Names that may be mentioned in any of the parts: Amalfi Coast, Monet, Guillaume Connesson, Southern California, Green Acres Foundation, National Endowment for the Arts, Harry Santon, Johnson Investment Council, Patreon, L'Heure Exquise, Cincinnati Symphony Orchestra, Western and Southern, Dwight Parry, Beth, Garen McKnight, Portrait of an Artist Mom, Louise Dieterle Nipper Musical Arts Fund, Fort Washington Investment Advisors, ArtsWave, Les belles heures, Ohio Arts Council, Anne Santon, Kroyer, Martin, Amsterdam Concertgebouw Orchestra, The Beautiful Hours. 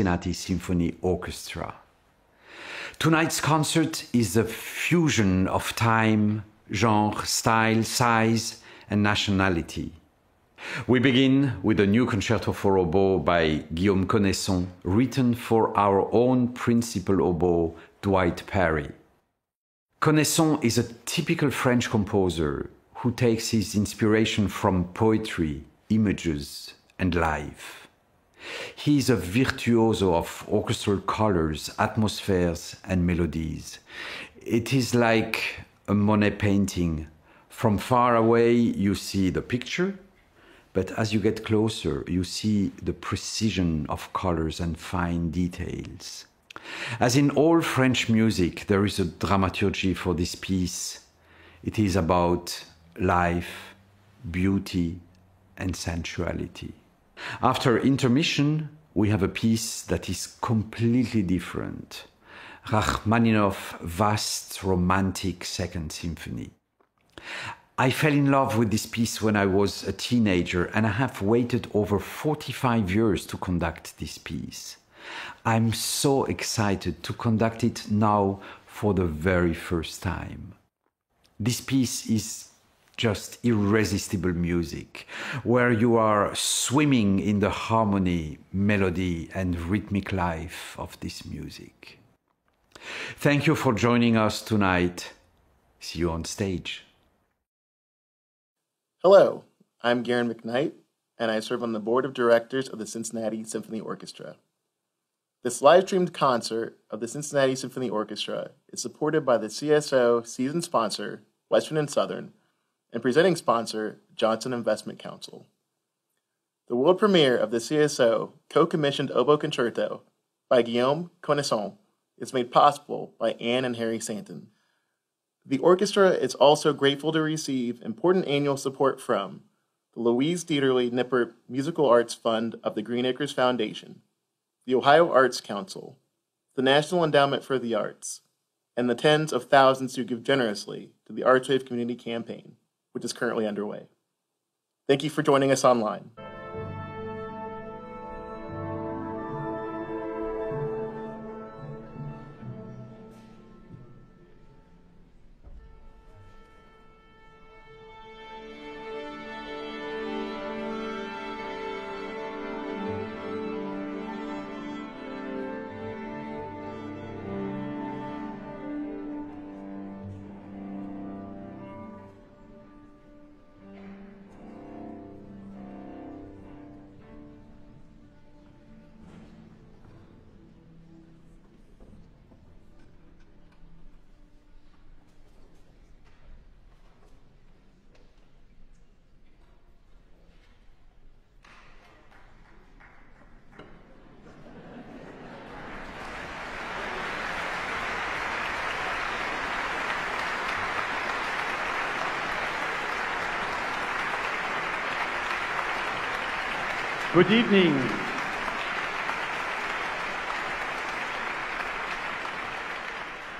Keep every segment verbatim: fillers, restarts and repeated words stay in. Cincinnati Symphony Orchestra. Tonight's concert is a fusion of time, genre, style, size, and nationality. We begin with a new concerto for oboe by Guillaume Connesson, written for our own principal oboe, Dwight Parry. Connesson is a typical French composer who takes his inspiration from poetry, images, and life. He is a virtuoso of orchestral colors, atmospheres, and melodies. It is like a Monet painting. From far away, you see the picture, but as you get closer, you see the precision of colors and fine details. As in all French music, there is a dramaturgy for this piece. It is about life, beauty, and sensuality. After intermission, we have a piece that is completely different. Rachmaninoff's vast, romantic Second Symphony. I fell in love with this piece when I was a teenager, and I have waited over forty-five years to conduct this piece. I'm so excited to conduct it now for the very first time. This piece is just irresistible music, where you are swimming in the harmony, melody, and rhythmic life of this music. Thank you for joining us tonight. See you on stage. Hello, I'm Garen McKnight, and I serve on the board of directors of the Cincinnati Symphony Orchestra. This live-streamed concert of the Cincinnati Symphony Orchestra is supported by the C S O season sponsor, Western and Southern, and presenting sponsor, Johnson Investment Council. The world premiere of the C S O co-commissioned oboe concerto by Guillaume Connesson is made possible by Anne and Harry Santon. The orchestra is also grateful to receive important annual support from the Louise Dieterle Nipper Musical Arts Fund of the Green Acres Foundation, the Ohio Arts Council, the National Endowment for the Arts, and the tens of thousands who give generously to the ArtsWave Community Campaign, which is currently underway. Thank you for joining us online. Good evening.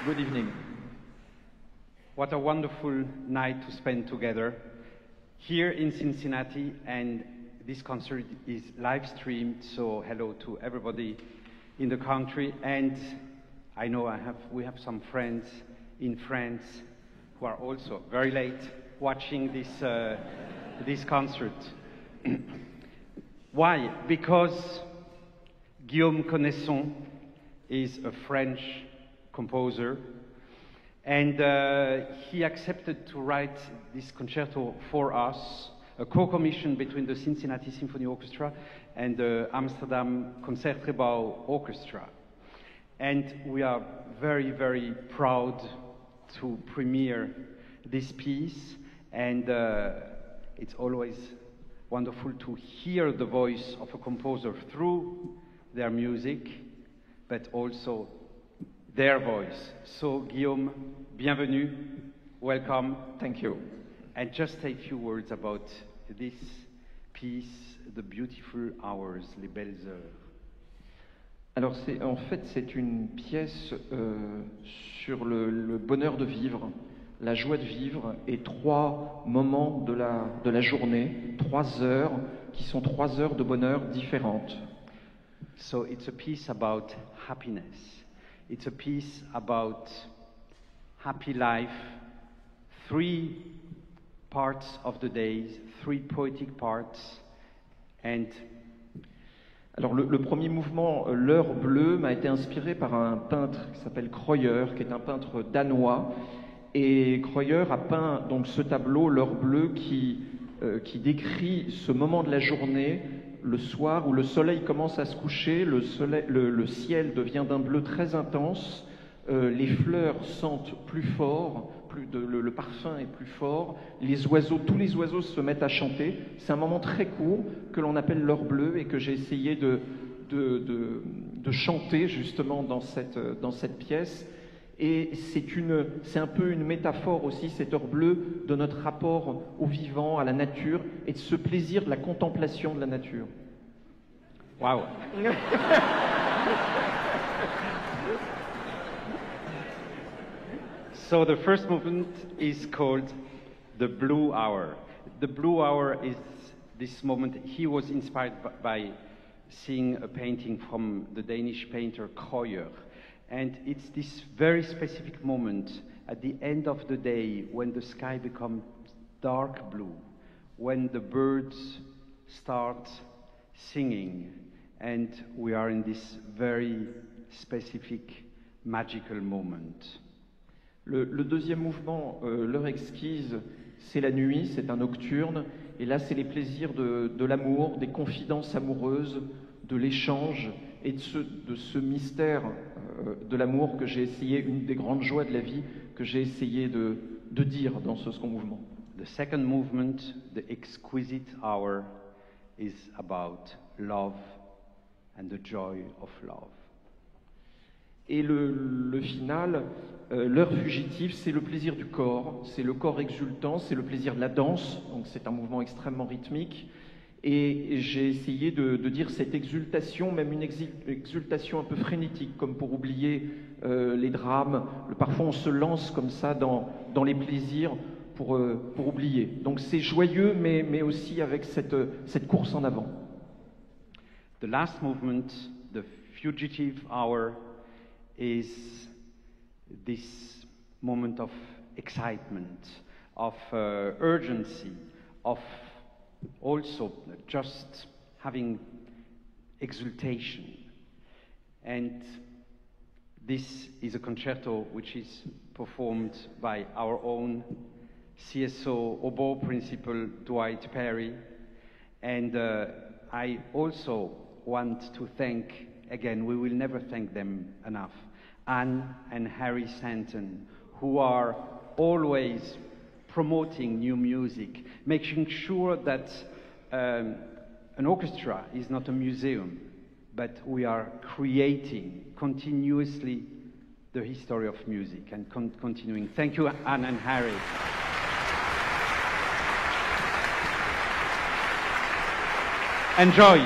Good evening. What a wonderful night to spend together here in Cincinnati, and this concert is live streamed, so hello to everybody in the country. And I know I have, we have some friends in France who are also very late watching this, uh, this concert. Why? Because Guillaume Connesson is a French composer, and uh, he accepted to write this concerto for us, a co-commission between the Cincinnati Symphony Orchestra and the Amsterdam Concertgebouw Orchestra. And we are very, very proud to premiere this piece, and uh, it's always wonderful to hear the voice of a composer through their music, but also their voice. So Guillaume, bienvenue, welcome. Thank you. And just a few words about this piece, The Beautiful Hours, Les Belles Heures. Alors en fait c'est une pièce euh, sur le, le bonheur de vivre, la joie de vivre et trois moments de la, de la journée, trois heures, qui sont trois heures de bonheur différentes. So it's a piece about happiness. It's a piece about happy life, three parts of the days, three poetic parts, and... Alors le, le premier mouvement, L'Heure bleue, m'a été inspiré par un peintre qui s'appelle Kroyer, qui est un peintre danois, et Kroyer a peint donc ce tableau, L'Heure bleue, qui, euh, qui décrit ce moment de la journée, le soir où le soleil commence à se coucher, le, soleil, le, le ciel devient d'un bleu très intense, euh, les fleurs sentent plus fort, plus de, le, le parfum est plus fort, les oiseaux, tous les oiseaux se mettent à chanter. C'est un moment très court que l'on appelle l'heure bleue et que j'ai essayé de, de, de, de chanter justement dans cette, dans cette pièce. Et c'est une, c'est un peu une métaphore aussi, cette heure bleue, de notre rapport au vivant, à la nature, et de ce plaisir de la contemplation de la nature. Waouh. So the first movement is called The Blue Hour. The Blue Hour is this moment. He was inspired by seeing a painting from the Danish painter Kroyer. And it's this very specific moment at the end of the day when the sky becomes dark blue, when the birds start singing, and we are in this very specific magical moment. Le, le deuxième mouvement, euh, L'Heure Exquise, c'est la nuit, c'est un nocturne, et là c'est les plaisirs de, de l'amour, des confidences amoureuses, de l'échange, et de ce, de ce mystère euh, de l'amour que j'ai essayé, une des grandes joies de la vie, que j'ai essayé de, de dire dans ce second mouvement. The second movement, the exquisite hour, is about love and the joy of love. Et le, le final, euh, l'heure fugitive, c'est le plaisir du corps, c'est le corps exultant, c'est le plaisir de la danse, donc c'est un mouvement extrêmement rythmique. Et j'ai essayé de, de dire cette exultation, même une exultation un peu frénétique, comme pour oublier euh, les drames. Parfois on se lance comme ça dans, dans les plaisirs pour, euh, pour oublier. Donc c'est joyeux, mais, mais aussi avec cette, cette course en avant. The last movement, the fugitive hour, is this moment of excitement, of uh, urgency, of also just having exultation. And this is a concerto which is performed by our own C S O oboe principal Dwight Parry, and uh, I also want to thank, again, we will never thank them enough, Anne and Harry Santon, who are always promoting new music, making sure that um, an orchestra is not a museum, but we are creating continuously the history of music and con continuing. Thank you, Anne and Harry. Enjoy.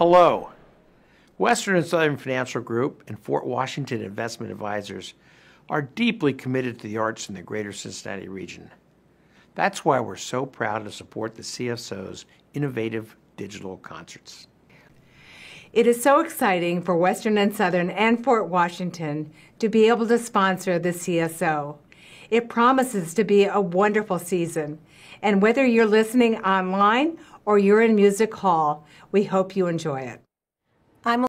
Hello. Western and Southern Financial Group and Fort Washington Investment Advisors are deeply committed to the arts in the greater Cincinnati region. That's why we're so proud to support the C S O's innovative digital concerts. It is so exciting for Western and Southern and Fort Washington to be able to sponsor the C S O. It promises to be a wonderful season. And whether you're listening online or you're in Music Hall, we hope you enjoy it. I'm